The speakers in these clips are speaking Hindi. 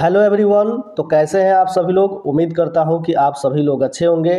हेलो एवरीवन, तो कैसे हैं आप सभी लोग। उम्मीद करता हूं कि आप सभी लोग अच्छे होंगे।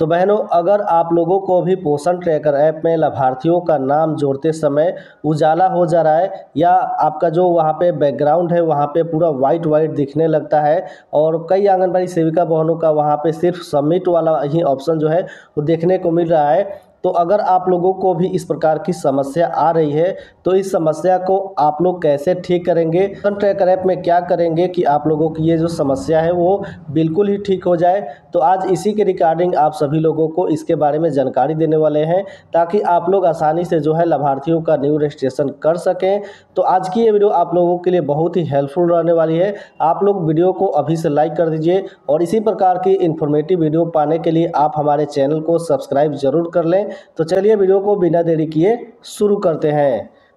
तो बहनों, अगर आप लोगों को भी पोषण ट्रैकर ऐप में लाभार्थियों का नाम जोड़ते समय उजाला हो जा रहा है या आपका जो वहाँ पे बैकग्राउंड है वहाँ पे पूरा वाइट वाइट दिखने लगता है, और कई आंगनबाड़ी सेविका बहनों का वहाँ पे सिर्फ सबमिट वाला ही ऑप्शन जो है वो देखने को मिल रहा है, तो अगर आप लोगों को भी इस प्रकार की समस्या आ रही है तो इस समस्या को आप लोग कैसे ठीक करेंगे, पोषण ट्रैकर ऐप में क्या करेंगे कि आप लोगों की ये जो समस्या है वो बिल्कुल ही ठीक हो जाए। तो आज इसी के रिगार्डिंग आप सभी लोगों को इसके बारे में जानकारी देने वाले हैं, ताकि आप लोग आसानी से जो है लाभार्थियों का न्यू रजिस्ट्रेशन कर सकें। तो आज की ये वीडियो आप लोगों के लिए बहुत ही हेल्पफुल रहने वाली है। आप लोग वीडियो को अभी से लाइक कर दीजिए, और इसी प्रकार की इन्फॉर्मेटिव वीडियो पाने के लिए आप हमारे चैनल को सब्सक्राइब जरूर कर लें। तो चलिए वीडियो को बिना देरी किए शुरू करते हैं।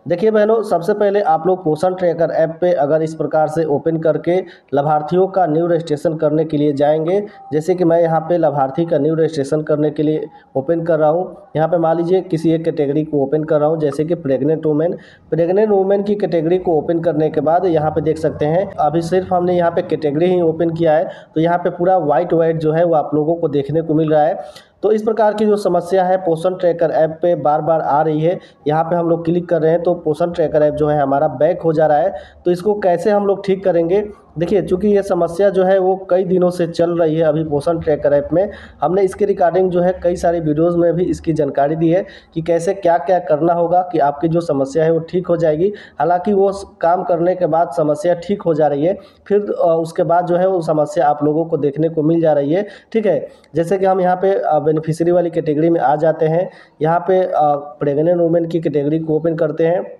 देखिए बहनों, सबसे पहले आप लोग पोषण ट्रैकर ऐप पे अगर इस प्रकार से ओपन करके लाभार्थियों का न्यू रजिस्ट्रेशन करने के लिए जाएंगे, जैसे कि मैं यहाँ पे लाभार्थी का न्यू रजिस्ट्रेशन करने के लिए ओपन कर रहा हूँ। यहाँ पे मान लीजिए किसी एक कैटेगरी को ओपन कर रहा हूँ, जैसे कि प्रेग्नेंट वूमेन की कैटेगरी को ओपन करने के बाद यहाँ पर देख सकते हैं अभी सिर्फ हमने यहाँ पर कैटेगरी ही ओपन किया है, तो यहाँ पर पूरा वाइट वाइट जो है वो आप लोगों को देखने को मिल रहा है। तो इस प्रकार की जो समस्या है पोषण ट्रैकर ऐप पे बार बार आ रही है। यहाँ पे हम लोग क्लिक कर रहे हैं तो पोषण ट्रैकर ऐप जो है हमारा बैक हो जा रहा है। तो इसको कैसे हम लोग ठीक करेंगे, देखिए चूँकि ये समस्या जो है वो कई दिनों से चल रही है। अभी पोषण ट्रैकर ऐप में हमने इसके रिगार्डिंग जो है कई सारी वीडियोस में भी इसकी जानकारी दी है कि कैसे क्या क्या करना होगा कि आपकी जो समस्या है वो ठीक हो जाएगी। हालांकि वो काम करने के बाद समस्या ठीक हो जा रही है, फिर उसके बाद जो है वो समस्या आप लोगों को देखने को मिल जा रही है। ठीक है, जैसे कि हम यहाँ पर बेनिफिशियरी वाली कैटेगरी में आ जाते हैं, यहाँ पर प्रेग्नेंट वूमेन की कैटेगरी को ओपन करते हैं,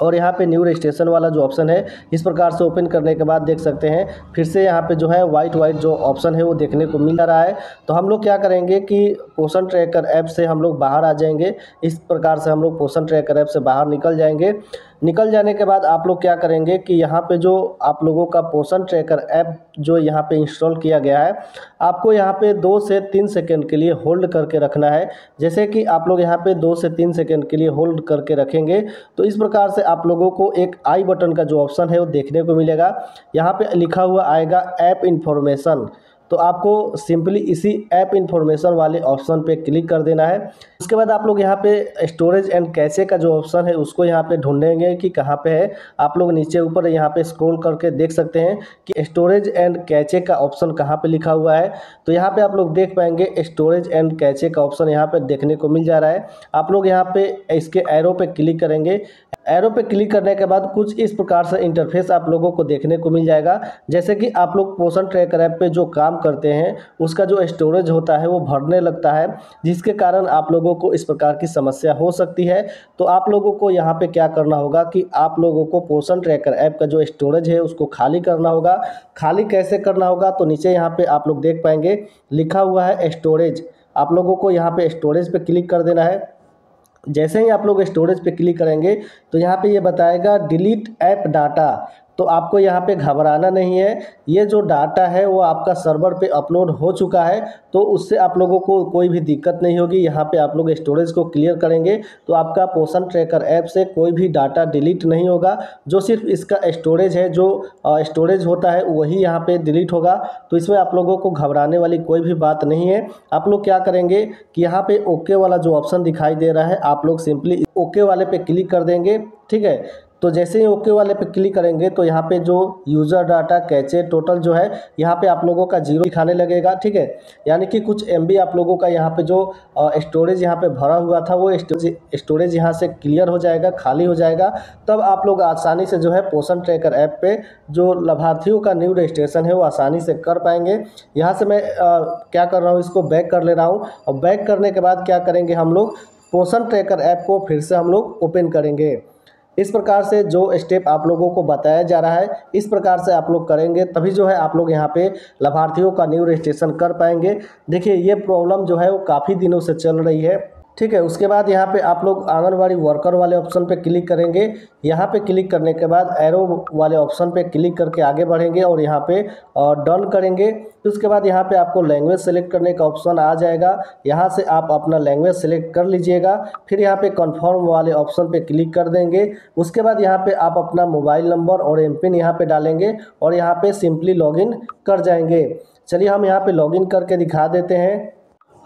और यहाँ पे न्यू रजिस्ट्रेशन वाला जो ऑप्शन है इस प्रकार से ओपन करने के बाद देख सकते हैं फिर से यहाँ पे जो है वाइट वाइट जो ऑप्शन है वो देखने को मिल रहा है। तो हम लोग क्या करेंगे कि पोषण ट्रैकर ऐप से हम लोग बाहर आ जाएंगे। इस प्रकार से हम लोग पोषण ट्रैकर ऐप से बाहर निकल जाएंगे। निकल जाने के बाद आप लोग क्या करेंगे कि यहाँ पे जो आप लोगों का पोषण ट्रैकर ऐप जो यहाँ पे इंस्टॉल किया गया है, आपको यहाँ पे 2 से 3 सेकंड के लिए होल्ड करके रखना है। जैसे कि आप लोग यहाँ पे 2 से 3 सेकंड के लिए होल्ड करके रखेंगे तो इस प्रकार से आप लोगों को एक आई बटन का जो ऑप्शन है वो देखने को मिलेगा। यहाँ पे लिखा हुआ आएगा ऐप इन्फॉर्मेशन, तो आपको सिंपली इसी ऐप इन्फॉर्मेशन वाले ऑप्शन पे क्लिक कर देना है। उसके बाद आप लोग यहाँ पे स्टोरेज एंड कैशे का जो ऑप्शन है उसको यहाँ पे ढूंढेंगे कि कहाँ पे है। आप लोग नीचे ऊपर यहाँ पे स्क्रॉल करके देख सकते हैं कि स्टोरेज एंड कैशे का ऑप्शन कहाँ पे लिखा हुआ है। तो यहाँ पे आप लोग देख पाएंगे स्टोरेज एंड कैशे का ऑप्शन यहाँ पे देखने को मिल जा रहा है। आप लोग यहाँ पे इसके एरो पे क्लिक करेंगे। एरो पे क्लिक करने के बाद कुछ इस प्रकार से इंटरफेस आप लोगों को देखने को मिल जाएगा। जैसे कि आप लोग पोषण ट्रैकर ऐप पे जो काम करते हैं उसका जो स्टोरेज होता है वो भरने लगता है, जिसके कारण आप लोगों को इस प्रकार की समस्या हो सकती है। तो आप लोगों को यहाँ पे क्या करना होगा कि आप लोगों को पोषण ट्रैकर ऐप का जो स्टोरेज है उसको खाली करना होगा। खाली कैसे करना होगा, तो नीचे यहाँ पे आप लोग देख पाएंगे लिखा हुआ है स्टोरेज। आप लोगों को यहाँ पे स्टोरेज पे क्लिक कर देना है। जैसे ही आप लोग स्टोरेज पे क्लिक करेंगे तो यहाँ पे ये बताएगा डिलीट ऐप डाटा, तो आपको यहाँ पे घबराना नहीं है। ये जो डाटा है वो आपका सर्वर पे अपलोड हो चुका है, तो उससे आप लोगों को कोई भी दिक्कत नहीं होगी। यहाँ पे आप लोग स्टोरेज को क्लियर करेंगे तो आपका पोषण ट्रैकर ऐप से कोई भी डाटा डिलीट नहीं होगा। जो सिर्फ इसका स्टोरेज है, जो स्टोरेज होता है वही यहाँ पे डिलीट होगा। तो इसमें आप लोगों को घबराने वाली कोई भी बात नहीं है। आप लोग क्या करेंगे कि यहाँ पर ओके वाला जो ऑप्शन दिखाई दे रहा है आप लोग सिंपली ओके वाले पे क्लिक कर देंगे। ठीक है, तो जैसे ही ओके वाले पे क्लिक करेंगे तो यहाँ पे जो यूज़र डाटा कैचे टोटल जो है यहाँ पे आप लोगों का 0 दिखाने लगेगा। ठीक है, यानी कि कुछ MB आप लोगों का यहाँ पे जो स्टोरेज यहाँ पे भरा हुआ था वो स्टोरेज यहाँ से क्लियर हो जाएगा, खाली हो जाएगा। तब आप लोग आसानी से जो है पोषण ट्रैकर ऐप पे जो लाभार्थियों का न्यू रजिस्ट्रेशन है वो आसानी से कर पाएंगे। यहाँ से मैं क्या कर रहा हूँ, इसको बैक कर ले रहा हूँ, और बैक करने के बाद क्या करेंगे हम लोग पोषण ट्रैकर ऐप को फिर से हम लोग ओपन करेंगे। इस प्रकार से जो स्टेप आप लोगों को बताया जा रहा है इस प्रकार से आप लोग करेंगे, तभी जो है आप लोग यहाँ पे लाभार्थियों का न्यू रजिस्ट्रेशन कर पाएंगे। देखिए ये प्रॉब्लम जो है वो काफ़ी दिनों से चल रही है। ठीक है। उसके बाद यहाँ पे आप लोग आंगनवाड़ी वर्कर वाले ऑप्शन पे क्लिक करेंगे। यहाँ पे क्लिक करने के बाद एरो वाले ऑप्शन पे क्लिक करके आगे बढ़ेंगे और यहाँ पे डन करेंगे। उसके बाद यहाँ पे आपको लैंग्वेज सेलेक्ट करने का ऑप्शन आ जाएगा, यहाँ से आप अपना लैंग्वेज सेलेक्ट कर लीजिएगा। फिर यहाँ पे कन्फर्म वाले ऑप्शन पे क्लिक कर देंगे। उसके बाद यहाँ पे आप अपना मोबाइल नंबर और एमपिन यहाँ पे डालेंगे और यहाँ पे सिंपली लॉगिन कर जाएंगे। चलिए हम यहाँ पे लॉगिन करके दिखा देते हैं।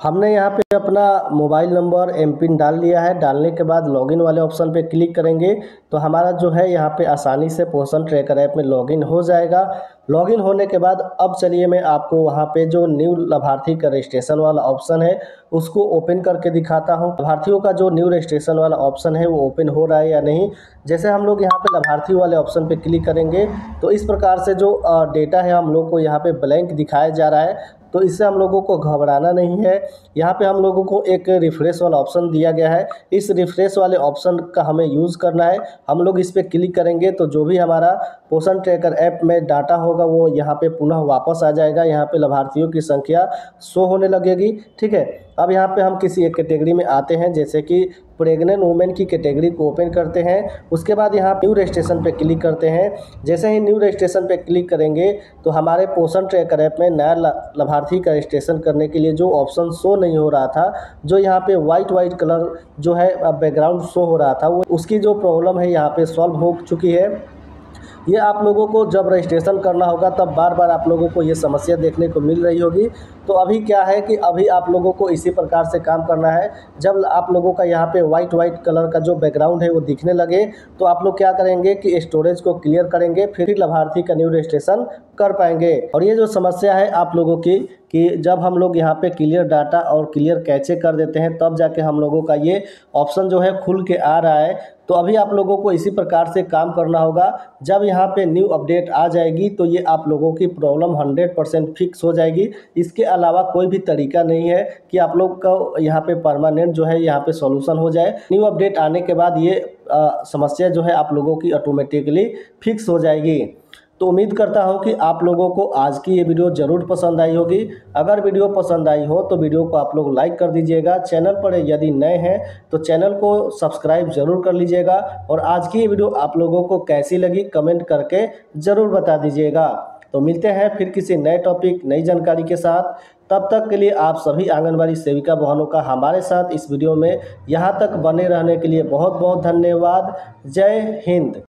हमने यहाँ पे अपना मोबाइल नंबर एमपिन डाल लिया है। डालने के बाद लॉगिन वाले ऑप्शन पे क्लिक करेंगे तो हमारा जो है यहाँ पे आसानी से पोषण ट्रैकर ऐप में लॉगिन हो जाएगा। लॉगिन होने के बाद अब चलिए मैं आपको वहाँ पे जो न्यू लाभार्थी का रजिस्ट्रेशन वाला ऑप्शन है उसको ओपन करके दिखाता हूँ। लाभार्थियों का जो न्यू रजिस्ट्रेशन वाला ऑप्शन है वो ओपन हो रहा है या नहीं। जैसे हम लोग यहाँ पे लाभार्थी वाले ऑप्शन पे क्लिक करेंगे तो इस प्रकार से जो डेटा है हम लोग को यहाँ पे ब्लैंक दिखाया जा रहा है, तो इससे हम लोगों को घबराना नहीं है। यहाँ पे हम लोगों को एक रिफ्रेश वाला ऑप्शन दिया गया है, इस रिफ्रेश वाले ऑप्शन का हमें यूज़ करना है। हम लोग इस पर क्लिक करेंगे तो जो भी हमारा पोषण ट्रैकर ऐप में डाटा होगा वो यहाँ पे पुनः वापस आ जाएगा। यहाँ पे लाभार्थियों की संख्या शो होने लगेगी। ठीक है, अब यहाँ पे हम किसी एक कैटेगरी में आते हैं, जैसे कि प्रेग्नेंट वुमेन की कैटेगरी को ओपन करते हैं। उसके बाद यहाँ न्यू रजिस्ट्रेशन पे क्लिक करते हैं। जैसे ही न्यू रजिस्ट्रेशन पे क्लिक करेंगे तो हमारे पोषण ट्रैकर ऐप में नया लाभार्थी का रजिस्ट्रेशन करने के लिए जो ऑप्शन शो नहीं हो रहा था, जो यहाँ पे वाइट कलर जो है बैकग्राउंड शो हो रहा था, वो उसकी जो प्रॉब्लम है यहाँ पे सॉल्व हो चुकी है। ये आप लोगों को जब रजिस्ट्रेशन करना होगा तब बार बार आप लोगों को ये समस्या देखने को मिल रही होगी। तो अभी क्या है कि अभी आप लोगों को इसी प्रकार से काम करना है। जब आप लोगों का यहाँ पे वाइट कलर का जो बैकग्राउंड है वो दिखने लगे तो आप लोग क्या करेंगे कि स्टोरेज को क्लियर करेंगे, फिर लाभार्थी का न्यू रजिस्ट्रेशन कर पाएंगे। और ये जो समस्या है आप लोगों की कि जब हम लोग यहाँ पे क्लियर डाटा और क्लियर कैचे कर देते हैं तब जाके हम लोगों का ये ऑप्शन जो है खुल के आ रहा है। तो अभी आप लोगों को इसी प्रकार से काम करना होगा। जब यहाँ पे न्यू अपडेट आ जाएगी तो ये आप लोगों की प्रॉब्लम 100% फिक्स हो जाएगी। इसके अलावा कोई भी तरीका नहीं है कि आप लोग का यहाँ पे परमानेंट जो है यहाँ पे सॉल्यूशन हो जाए। न्यू अपडेट आने के बाद ये समस्या जो है आप लोगों की ऑटोमेटिकली फिक्स हो जाएगी। तो उम्मीद करता हूं कि आप लोगों को आज की ये वीडियो ज़रूर पसंद आई होगी। अगर वीडियो पसंद आई हो तो वीडियो को आप लोग लाइक कर दीजिएगा। चैनल पर यदि नए हैं तो चैनल को सब्सक्राइब ज़रूर कर लीजिएगा। और आज की ये वीडियो आप लोगों को कैसी लगी कमेंट करके ज़रूर बता दीजिएगा। तो मिलते हैं फिर किसी नए टॉपिक नई जानकारी के साथ। तब तक के लिए आप सभी आंगनबाड़ी सेविका बहनों का हमारे साथ इस वीडियो में यहाँ तक बने रहने के लिए बहुत बहुत धन्यवाद। जय हिंद।